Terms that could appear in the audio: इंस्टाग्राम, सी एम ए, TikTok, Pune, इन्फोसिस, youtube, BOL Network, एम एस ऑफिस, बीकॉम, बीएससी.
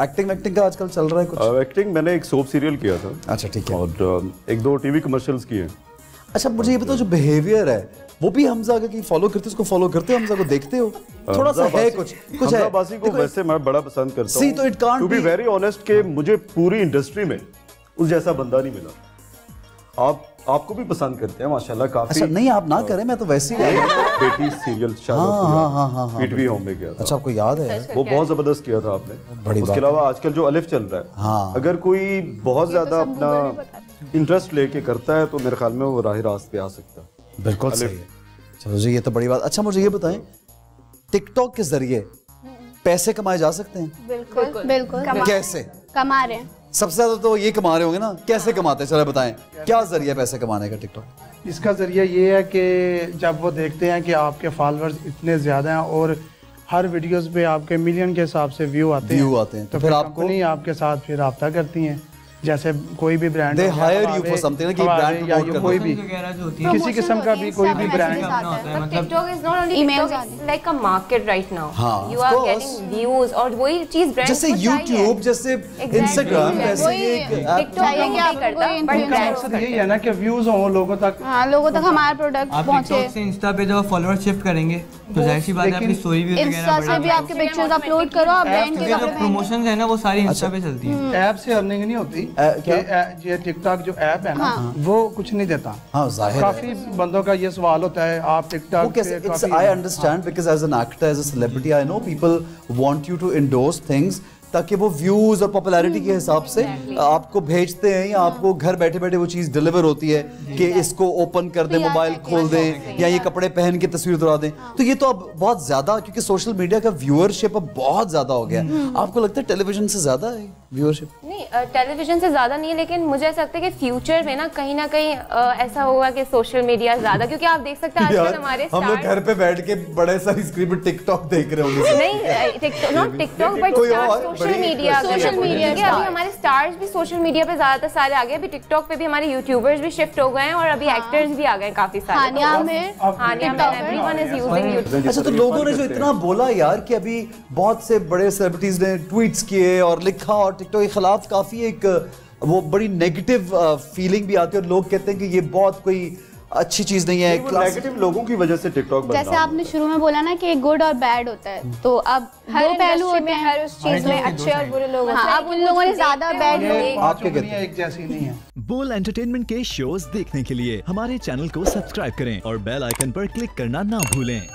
Acting acting का आजकल चल रहा है कुछ? एक्टिंग मैंने एक सोप सीरियल किया था। अच्छा ठीक है। और एक दो टीवी कमर्शियल्स किए। अच्छा मुझे ये बताओ जो बिहेवियर है वो भी हमजा की फॉलो करते हो? उसको फॉलो करते हो? हमजा को देखते हो? थोड़ा सा है कुछ है को वैसे मैं बड़ा पसंद करता हूं। तो it can't to be very honest के मुझे पूरी इंडस्ट्री में उस जैसा बंदा नहीं मिला। आप आपको भी पसंद करते हैं माशाल्लाह काफी। अच्छा नहीं आप ना करें, मैं तो वैसे ही बेटी सीरियल पीटवी होम में किया था। अच्छा आपको याद है? वो बहुत जबरदस्त किया था आपने। उसके अलावा आजकल जो अलिफ चल रहा है अगर कोई बहुत ज्यादा अपना इंटरेस्ट लेके करता है तो मेरे ख्याल में वो राह रास्त पे आ सकता है। बिल्कुल सही है। चलो जी ये तो बड़ी बात। अच्छा मुझे ये बताएं टिकटॉक के जरिए पैसे कमाए जा सकते हैं? बिल्कुल बिल्कुल। कैसे कमा रहे हैं? सबसे ज्यादा तो ये कमा रहे होंगे ना, कैसे कमाते हैं? चलो बताएं क्या जरिया पैसे कमाने का टिकटॉक? इसका जरिया ये है कि जब वो देखते हैं कि आपके फॉलोअर्स इतने ज्यादा हैं और हर वीडियोस पे आपके मिलियन के हिसाब से व्यू आते हैं तो फिर आपको नहीं आपके साथ फिर रब्ता करती हैं। जैसे कोई भी ब्रांड किसी किस्म का भी कोई भी ब्रांड और वही चीज जैसे यूट्यूब जैसे इंस्टाग्राम यही है ना कि व्यूज हो लोगों तक हमारे प्रोडक्ट पहुँचे। इंस्टा पे जब फॉलोअर्स शिफ्ट करेंगे तो जाहिर सी बात है आपकी स्टोरी भी इंस्टा से भी आपके पिक्चर्स अपलोड करो। आप ब्रांड के जो प्रमोशंस है ना वो सारी इंस्टा पे चलती है। ऐप से अर्निंग नहीं होती। ये टिकटॉक जो ऐप है ना वो कुछ नहीं देता। काफी बंदों का ये सवाल होता है आप टिकटॉक कैसे? I understand because as an actor as a celebrity I know people want you to endorse things ताकि वो व्यूज और पॉपुलैरिटी के हिसाब से आपको भेजते हैं या आपको घर बैठे बैठे वो चीज डिलीवर होती है कि इसको ओपन कर दें, मोबाइल खोल दें या ये कपड़े पहन के तस्वीर उतरा दें। तो ये तो अब बहुत ज्यादा क्योंकि सोशल मीडिया का व्यूअरशिप अब बहुत ज्यादा हो गया है। आपको लगता है टेलीविजन से ज्यादा है व्यूअरशिप? नहीं टेलीविजन से ज्यादा नहीं है लेकिन मुझे ऐसा लगता है कि फ्यूचर में ना कहीं ऐसा होगा कि सोशल मीडिया ज्यादा, क्योंकि आप देख सकते हैं आजकल हमारे हम लोग घर पे बैठ के बड़े सारी स्क्रीन पे टिकटॉक देख रहे होंगे। नहीं टिकटॉक बट सोशल मीडिया के अभी हमारे स्टार्स भी सोशल मीडिया पे ज्यादातर सारे आ गए। अभी टिकटॉक पे भी हमारे यूट्यूबर्स भी शिफ्ट हो गए हैं और अभी एक्टर्स भी आ गए काफी सारे। अच्छा तो लोगों ने जो इतना बोला यार कि अभी बहुत से बड़े सेलिब्रिटीज ने ट्वीट्स किए और लिखा और टिकटॉक के खिलाफ काफी एक वो बड़ी नेगेटिव फीलिंग भी आती है और लोग कहते हैं कि ये बहुत कोई अच्छी चीज नहीं है। नेगेटिव लोगों की वजह से टिकटॉक बन रहा है। जैसे आपने शुरू में बोला ना कि गुड और बैड होता है तो अब हर पहलू होते हैं हर उस चीज में, अच्छे और बुरे लोग। अब उन लोगों ने ज्यादा बैड लिए। आपके दुनिया एक जैसी नहीं है। बोल एंटरटेनमेंट के शोज देखने के लिए हमारे चैनल को सब्सक्राइब करें और बेल आइकन पर क्लिक करना ना भूलें।